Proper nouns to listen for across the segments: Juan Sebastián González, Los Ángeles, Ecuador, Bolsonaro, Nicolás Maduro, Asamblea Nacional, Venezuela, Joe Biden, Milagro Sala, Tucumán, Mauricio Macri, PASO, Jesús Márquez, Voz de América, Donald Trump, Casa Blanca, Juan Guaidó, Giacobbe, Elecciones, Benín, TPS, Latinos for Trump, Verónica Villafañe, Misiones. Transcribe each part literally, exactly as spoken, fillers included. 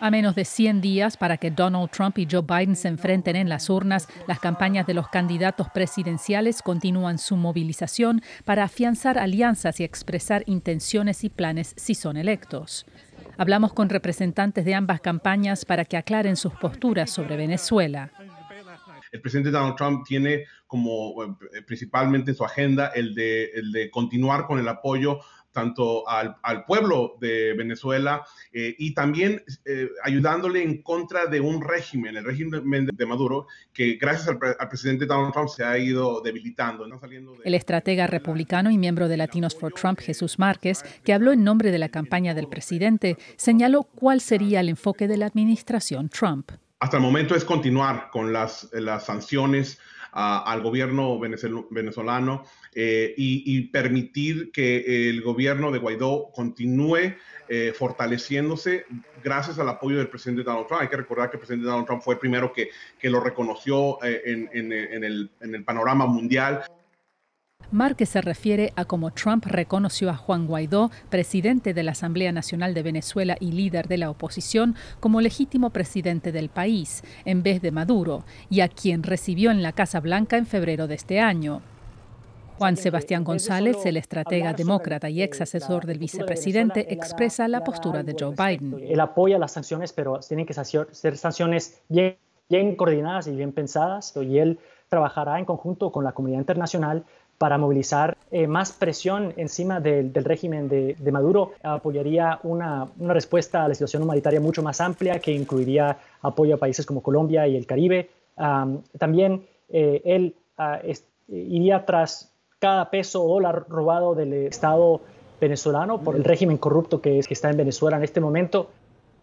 A menos de cien días para que Donald Trump y Joe Biden se enfrenten en las urnas, las campañas de los candidatos presidenciales continúan su movilización para afianzar alianzas y expresar intenciones y planes si son electos. Hablamos con representantes de ambas campañas para que aclaren sus posturas sobre Venezuela. El presidente Donald Trump tiene como principalmente en su agenda el de, el de continuar con el apoyo tanto al, al pueblo de Venezuela eh, y también eh, ayudándole en contra de un régimen, el régimen de, de Maduro, que gracias al, al presidente Donald Trump se ha ido debilitando. ¿no? Saliendo de, el estratega republicano y miembro de Latinos for Trump, Jesús Márquez, que habló en nombre de la campaña del presidente, señaló cuál sería el enfoque de la administración Trump. Hasta el momento es continuar con las, las sanciones uh, al gobierno venezolano eh, y, y permitir que el gobierno de Guaidó continúe eh, fortaleciéndose gracias al apoyo del presidente Donald Trump. Hay que recordar que el presidente Donald Trump fue el primero que, que lo reconoció eh, en, en, en, el, en el panorama mundial. Márquez se refiere a cómo Trump reconoció a Juan Guaidó, presidente de la Asamblea Nacional de Venezuela y líder de la oposición, como legítimo presidente del país, en vez de Maduro, y a quien recibió en la Casa Blanca en febrero de este año. Juan Sebastián González, el estratega demócrata y ex asesor del vicepresidente, expresa la postura de Joe Biden. Él apoya las sanciones, pero tienen que ser sanciones bien, bien coordinadas y bien pensadas, y él trabajará en conjunto con la comunidad internacional para movilizar eh, más presión encima del, del régimen de, de Maduro. Apoyaría una, una respuesta a la situación humanitaria mucho más amplia, que incluiría apoyo a países como Colombia y el Caribe. Um, también eh, él uh, es, iría tras cada peso o dólar robado del Estado venezolano por el régimen corrupto que, es, que está en Venezuela en este momento.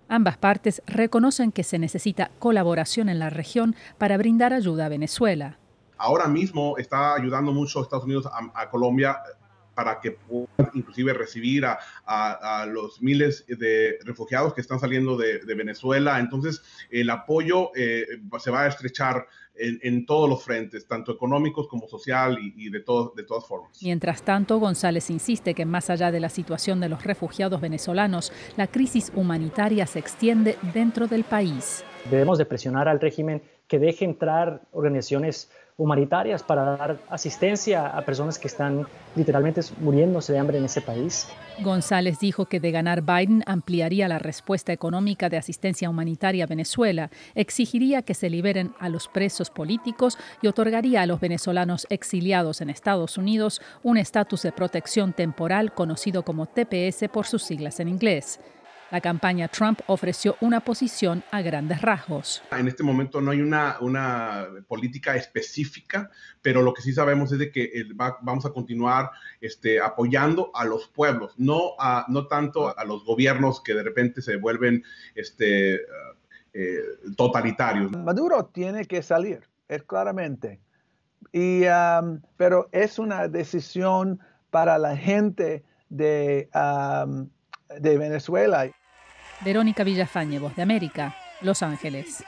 Ambas partes reconocen que se necesita colaboración en la región para brindar ayuda a Venezuela. Ahora mismo está ayudando mucho a Estados Unidos a, a Colombia para que puedan inclusive recibir a, a, a los miles de refugiados que están saliendo de, de Venezuela. Entonces, el apoyo eh, se va a estrechar en, en todos los frentes, tanto económicos como social y, y de, todo, de todas formas. Mientras tanto, González insiste que más allá de la situación de los refugiados venezolanos, la crisis humanitaria se extiende dentro del país. Debemos de presionar al régimen que deje entrar organizaciones humanitarias para dar asistencia a personas que están literalmente muriéndose de hambre en ese país. González dijo que de ganar Biden ampliaría la respuesta económica de asistencia humanitaria a Venezuela, exigiría que se liberen a los presos políticos y otorgaría a los venezolanos exiliados en Estados Unidos un estatus de protección temporal conocido como T P S por sus siglas en inglés. La campaña Trump ofreció una posición a grandes rasgos. En este momento no hay una, una política específica, pero lo que sí sabemos es de que va, vamos a continuar este, apoyando a los pueblos, no, a, no tanto a los gobiernos que de repente se vuelven este, eh, totalitarios. Maduro tiene que salir, es claramente, y, um, pero es una decisión para la gente de... Um, de Venezuela. Verónica Villafañe, Voz de América, Los Ángeles.